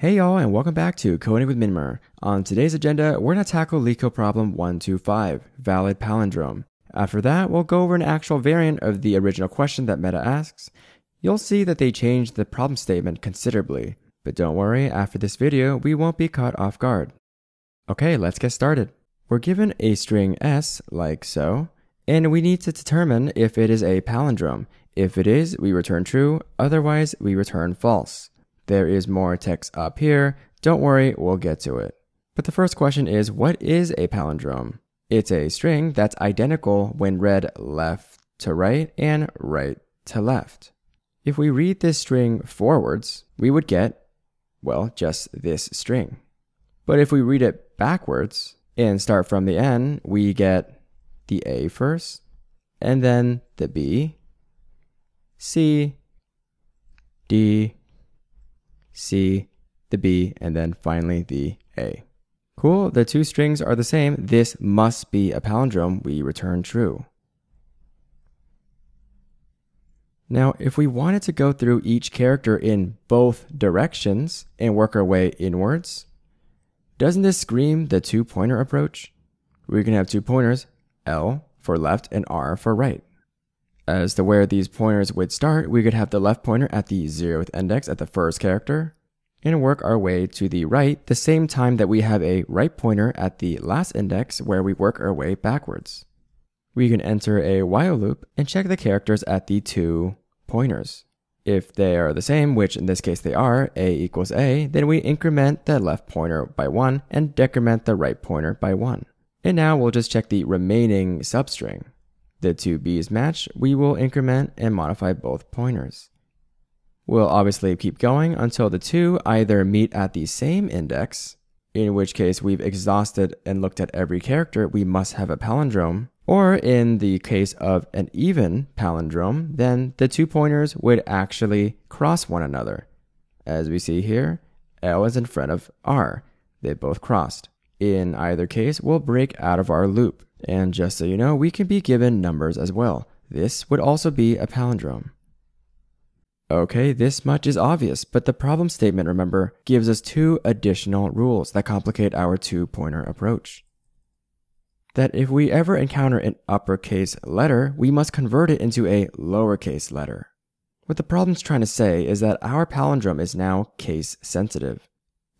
Hey y'all, and welcome back to Coding with Minmer. On today's agenda, we're going to tackle LeetCode problem 125, valid palindrome. After that, we'll go over an actual variant of the original question that Meta asks. You'll see that they changed the problem statement considerably. But don't worry, after this video, we won't be caught off guard. Okay, let's get started. We're given a string s, like so, and we need to determine if it is a palindrome. If it is, we return true, otherwise we return false. There is more text up here. Don't worry, we'll get to it. But the first question is, what is a palindrome? It's a string that's identical when read left to right and right to left. If we read this string forwards, we would get, well, just this string. But if we read it backwards and start from the N, we get the A first, and then the B, C, D, C, the B, and then finally the A. Cool, the two strings are the same. This must be a palindrome. We return true. Now, if we wanted to go through each character in both directions and work our way inwards, doesn't this scream the two-pointer approach? We can have two pointers, L for left and R for right. As to where these pointers would start, we could have the left pointer at the 0th index at the first character and work our way to the right the same time that we have a right pointer at the last index where we work our way backwards. We can enter a while loop and check the characters at the two pointers. If they are the same, which in this case they are, a equals a, then we increment the left pointer by 1 and decrement the right pointer by 1. And now we'll just check the remaining substring. The two b's match, we will increment and modify both pointers. We'll obviously keep going until the two either meet at the same index, in which case we've exhausted and looked at every character, we must have a palindrome, or in the case of an even palindrome, then the two pointers would actually cross one another. As we see here, L is in front of R. They both crossed. In either case, we'll break out of our loop. And just so you know, we can be given numbers as well. This would also be a palindrome. Okay, this much is obvious, but the problem statement, remember, gives us two additional rules that complicate our two-pointer approach. That if we ever encounter an uppercase letter, we must convert it into a lowercase letter. What the problem's trying to say is that our palindrome is now case-sensitive.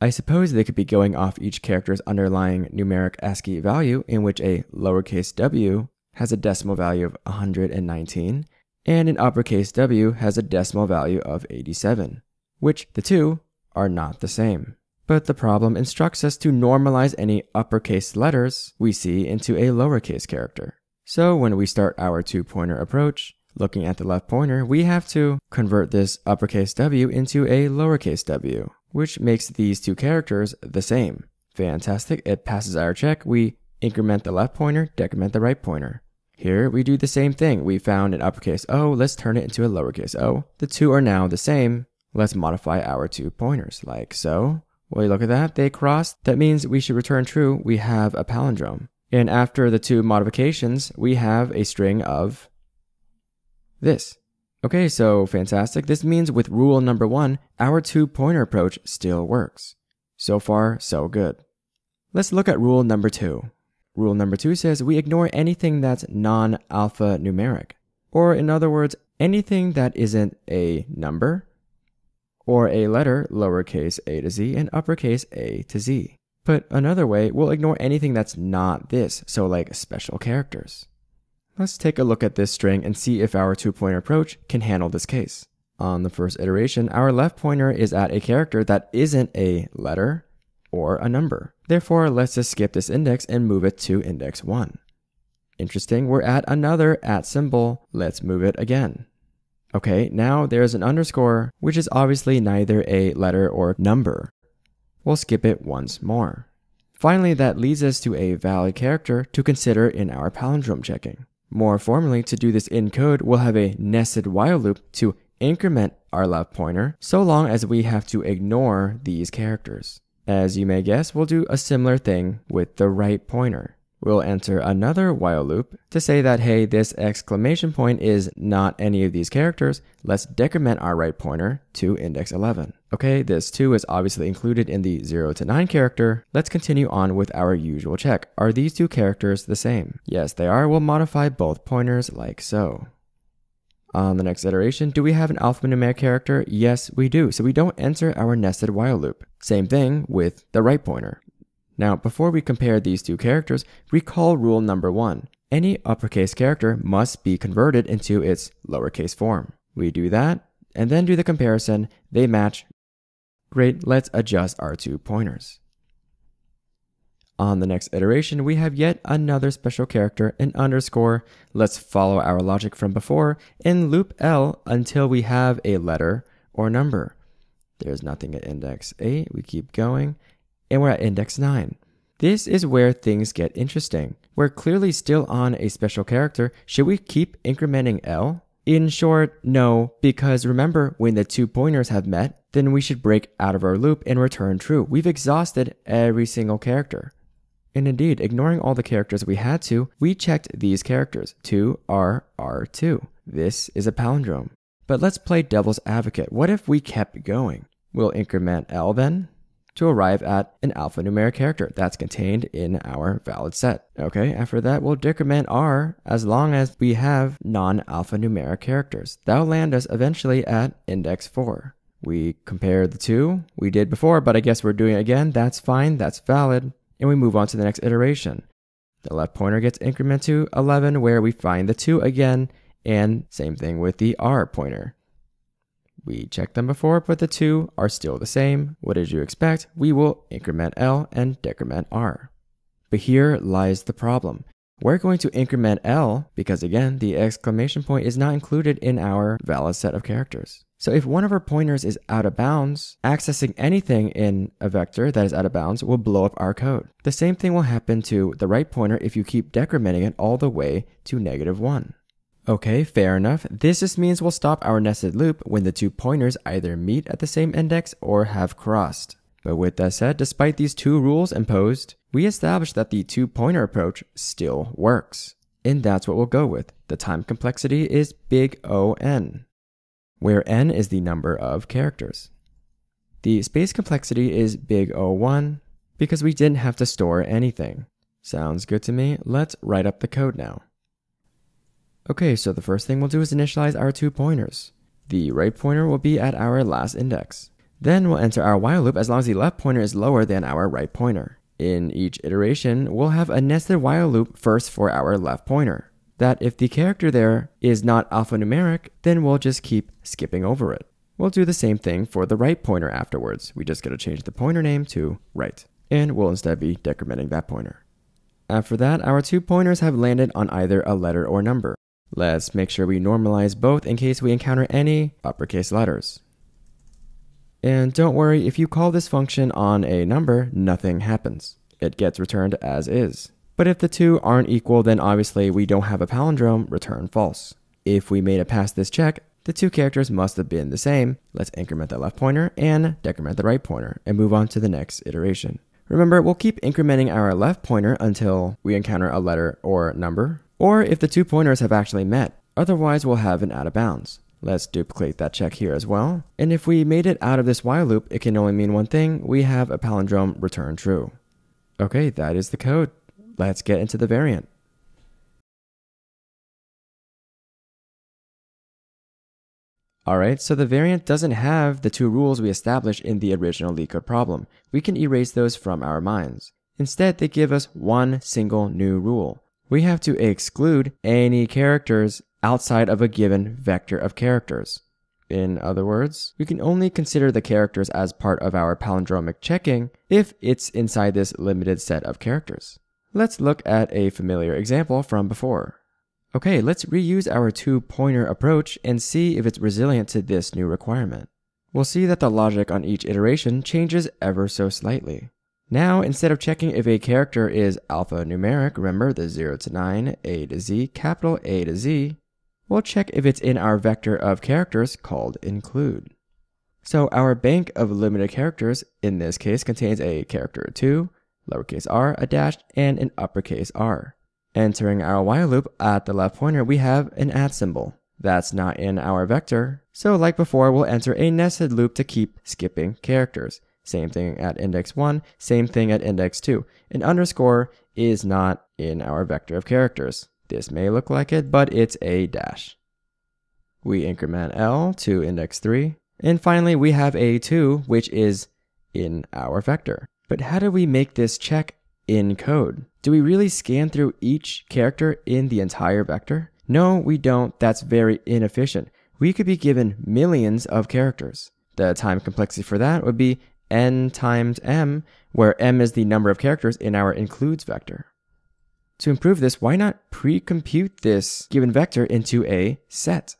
I suppose they could be going off each character's underlying numeric ASCII value, in which a lowercase w has a decimal value of 119 and an uppercase W has a decimal value of 87, which the two are not the same. But the problem instructs us to normalize any uppercase letters we see into a lowercase character. So when we start our two-pointer approach, looking at the left pointer, we have to convert this uppercase W into a lowercase w, which makes these two characters the same. Fantastic, it passes our check. We increment the left pointer, decrement the right pointer. Here we do the same thing. We found an uppercase O, let's turn it into a lowercase o. The two are now the same. Let's modify our two pointers, like so. Well, you look at that, they crossed. That means we should return true. We have a palindrome. And after the two modifications, we have a string of this. Okay, so fantastic. This means with rule number 1, our two-pointer approach still works. So far, so good. Let's look at rule number 2. Rule number 2 says we ignore anything that's non-alphanumeric, or in other words, anything that isn't a number or a letter, lowercase a to z and uppercase a to z. But another way, we'll ignore anything that's not this, so like special characters. Let's take a look at this string and see if our two-pointer approach can handle this case. On the first iteration, our left pointer is at a character that isn't a letter or a number. Therefore, let's just skip this index and move it to index 1. Interesting, we're at another at symbol. Let's move it again. Okay, now there's an underscore, which is obviously neither a letter or number. We'll skip it once more. Finally, that leads us to a valid character to consider in our palindrome checking. More formally, to do this in code, we'll have a nested while loop to increment our left pointer so long as we have to ignore these characters. As you may guess, we'll do a similar thing with the right pointer. We'll enter another while loop to say that, hey, this exclamation point is not any of these characters. Let's decrement our right pointer to index 11. Okay, this 2 is obviously included in the 0 to 9 character. Let's continue on with our usual check. Are these two characters the same? Yes, they are. We'll modify both pointers like so. On the next iteration, do we have an alphanumeric character? Yes, we do. So we don't enter our nested while loop. Same thing with the right pointer. Now, before we compare these two characters, recall rule number 1. Any uppercase character must be converted into its lowercase form. We do that, and then do the comparison. They match. Great, let's adjust our two pointers. On the next iteration, we have yet another special character, an underscore. Let's follow our logic from before and loop L until we have a letter or number. There's nothing at index 8. We keep going. And we're at index 9. This is where things get interesting. We're clearly still on a special character. Should we keep incrementing L? In short, no, because remember, when the two pointers have met, then we should break out of our loop and return true. We've exhausted every single character. And indeed, ignoring all the characters we had to, we checked these characters, 2R, R2. This is a palindrome. But let's play devil's advocate. What if we kept going? We'll increment L then, to arrive at an alphanumeric character that's contained in our valid set. Okay, after that, we'll decrement R as long as we have non-alphanumeric characters. That'll land us eventually at index 4. We compare the two we did before, but I guess we're doing it again. That's fine, that's valid. And we move on to the next iteration. The left pointer gets incremented to 11, where we find the 2 again, and same thing with the R pointer. We checked them before, but the 2 are still the same. What did you expect? We will increment L and decrement R. But here lies the problem. We're going to increment L because, again, the exclamation point is not included in our valid set of characters. So if one of our pointers is out of bounds, accessing anything in a vector that is out of bounds will blow up our code. The same thing will happen to the right pointer if you keep decrementing it all the way to -1. Okay, fair enough. This just means we'll stop our nested loop when the two pointers either meet at the same index or have crossed. But with that said, despite these two rules imposed, we established that the two-pointer approach still works. And that's what we'll go with. The time complexity is big O n, where n is the number of characters. The space complexity is big O1 because we didn't have to store anything. Sounds good to me. Let's write up the code now. Okay, so the first thing we'll do is initialize our two pointers. The right pointer will be at our last index. Then we'll enter our while loop as long as the left pointer is lower than our right pointer. In each iteration, we'll have a nested while loop first for our left pointer, that if the character there is not alphanumeric, then we'll just keep skipping over it. We'll do the same thing for the right pointer afterwards. We just gotta change the pointer name to right, and we'll instead be decrementing that pointer. After that, our two pointers have landed on either a letter or number. Let's make sure we normalize both in case we encounter any uppercase letters. And don't worry, if you call this function on a number, nothing happens. It gets returned as is. But if the two aren't equal, then obviously we don't have a palindrome, return false. If we made it past this check, the two characters must have been the same. Let's increment the left pointer and decrement the right pointer and move on to the next iteration. Remember, we'll keep incrementing our left pointer until we encounter a letter or number, or if the two pointers have actually met. Otherwise, we'll have an out of bounds. Let's duplicate that check here as well. And if we made it out of this while loop, it can only mean one thing. We have a palindrome, return true. Okay, that is the code. Let's get into the variant. Alright, so the variant doesn't have the two rules we established in the original LeetCode problem. We can erase those from our minds. Instead, they give us one single new rule. We have to exclude any characters outside of a given vector of characters. In other words, we can only consider the characters as part of our palindromic checking if it's inside this limited set of characters. Let's look at a familiar example from before. Okay, let's reuse our two-pointer approach and see if it's resilient to this new requirement. We'll see that the logic on each iteration changes ever so slightly. Now, instead of checking if a character is alphanumeric, remember the 0 to 9, A to Z, capital A to Z, we'll check if it's in our vector of characters called include. So our bank of limited characters in this case contains a character 2, lowercase r, a dash, and an uppercase r. Entering our while loop at the left pointer, we have an at symbol. That's not in our vector. So like before, we'll enter a nested loop to keep skipping characters. Same thing at index 1, same thing at index 2. An underscore is not in our vector of characters. This may look like it, but it's a dash. We increment L to index 3. And finally, we have a 2, which is in our vector. But how do we make this check in code? Do we really scan through each character in the entire vector? No, we don't. That's very inefficient. We could be given millions of characters. The time complexity for that would be n times m, where m is the number of characters in our includes vector. To improve this, why not pre-compute this given vector into a set?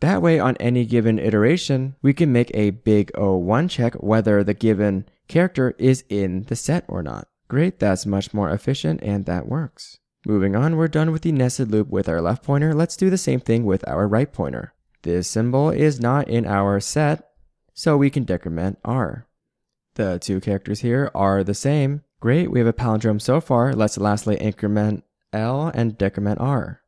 That way, on any given iteration, we can make a big O1 check whether the given character is in the set or not. Great, that's much more efficient and that works. Moving on, we're done with the nested loop with our left pointer. Let's do the same thing with our right pointer. This symbol is not in our set, so we can decrement r. The two characters here are the same. Great, we have a palindrome so far. Let's lastly increment l and decrement r.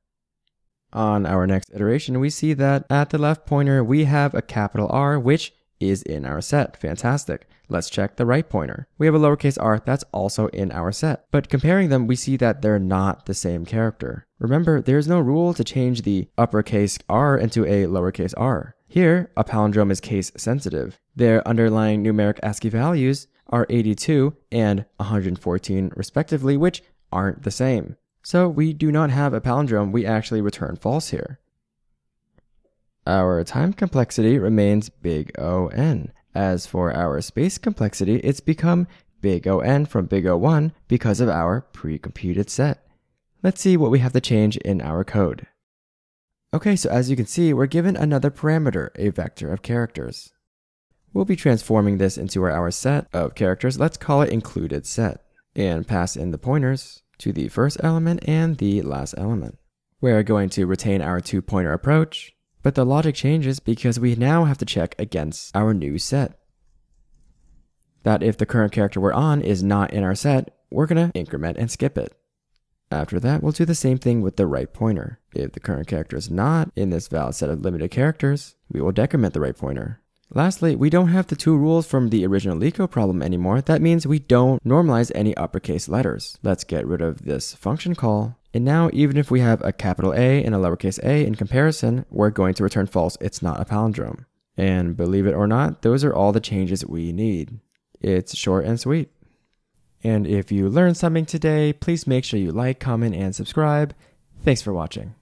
On our next iteration, we see that at the left pointer, we have a capital R, which is in our set. Fantastic. Let's check the right pointer. We have a lowercase r that's also in our set. But comparing them, we see that they're not the same character. Remember, there's no rule to change the uppercase r into a lowercase r. Here, a palindrome is case sensitive. Their underlying numeric ASCII values are 82 and 114 respectively, which aren't the same. So we do not have a palindrome, we actually return false here. Our time complexity remains big O n. As for our space complexity, it's become big O n from big O 1 because of our pre-computed set. Let's see what we have to change in our code. Okay, so as you can see, we're given another parameter, a vector of characters. We'll be transforming this into our set of characters. Let's call it included set and pass in the pointers to the first element and the last element. We're going to retain our two-pointer approach, but the logic changes because we now have to check against our new set. That if the current character we're on is not in our set, we're going to increment and skip it. After that, we'll do the same thing with the right pointer. If the current character is not in this valid set of limited characters, we will decrement the right pointer. Lastly, we don't have the two rules from the original LeetCode problem anymore. That means we don't normalize any uppercase letters. Let's get rid of this function call. And now, even if we have a capital A and a lowercase a in comparison, we're going to return false. It's not a palindrome. And believe it or not, those are all the changes we need. It's short and sweet. And if you learned something today, please make sure you like, comment, and subscribe. Thanks for watching.